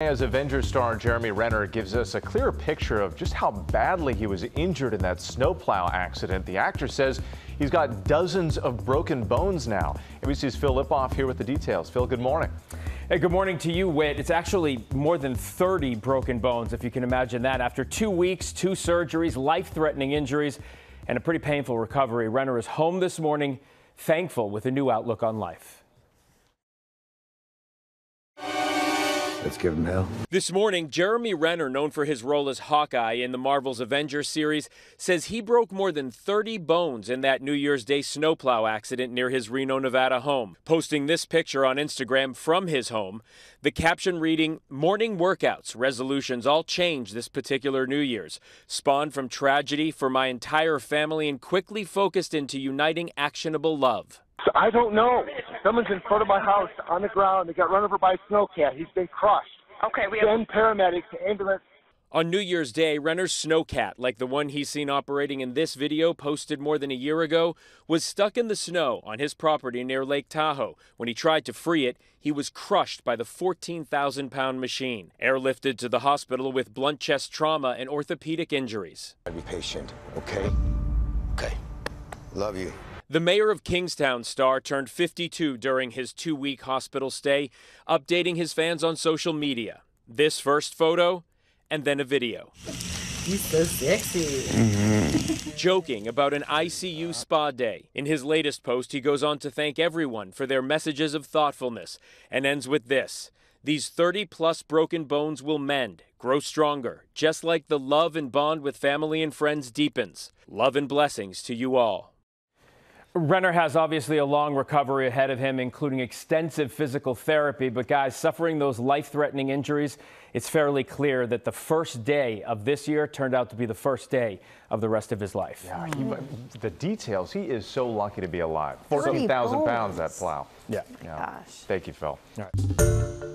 As Avengers star Jeremy Renner gives us a clear picture of just how badly he was injured in that snowplow accident, the actor says he's got dozens of broken bones now. ABC's Phil Lipoff here with the details. Phil, good morning. Hey, good morning to you, Whit. It's actually more than 30 broken bones, if you can imagine that. After 2 weeks, 2 surgeries, life-threatening injuries, and a pretty painful recovery, Renner is home this morning, thankful with a new outlook on life. Let's give him hell. This morning, Jeremy Renner, known for his role as Hawkeye in the Marvel's Avengers series, says he broke more than 30 bones in that New Year's Day snowplow accident near his Reno, Nevada home. Posting this picture on Instagram from his home, the caption reading, "Morning workouts, resolutions all change this particular New Year's. Spawned from tragedy for my entire family and quickly focused into uniting actionable love." I don't know. Someone's in front of my house on the ground. They got run over by a snowcat. He's been crushed. Okay, we have... Then paramedics, ambulance. On New Year's Day, Renner's snowcat, like the one he's seen operating in this video posted more than a year ago, was stuck in the snow on his property near Lake Tahoe. When he tried to free it, he was crushed by the 14,000-pound machine, airlifted to the hospital with blunt chest trauma and orthopedic injuries. Be patient, okay? Okay. Love you. The mayor of Kingstown star turned 52 during his 2-week hospital stay, updating his fans on social media. This first photo and then a video. He's so sexy. Joking about an ICU spa day. In his latest post, he goes on to thank everyone for their messages of thoughtfulness and ends with this. "These 30-plus broken bones will mend, grow stronger, just like the love and bond with family and friends deepens. Love and blessings to you all." Renner has obviously a long recovery ahead of him, including extensive physical therapy. But guys, suffering those life-threatening injuries, it's fairly clear that the first day of this year turned out to be the first day of the rest of his life. Yeah, the details, he is so lucky to be alive. 14,000 pounds, that plow. Yeah. Gosh. Thank you, Phil. All right.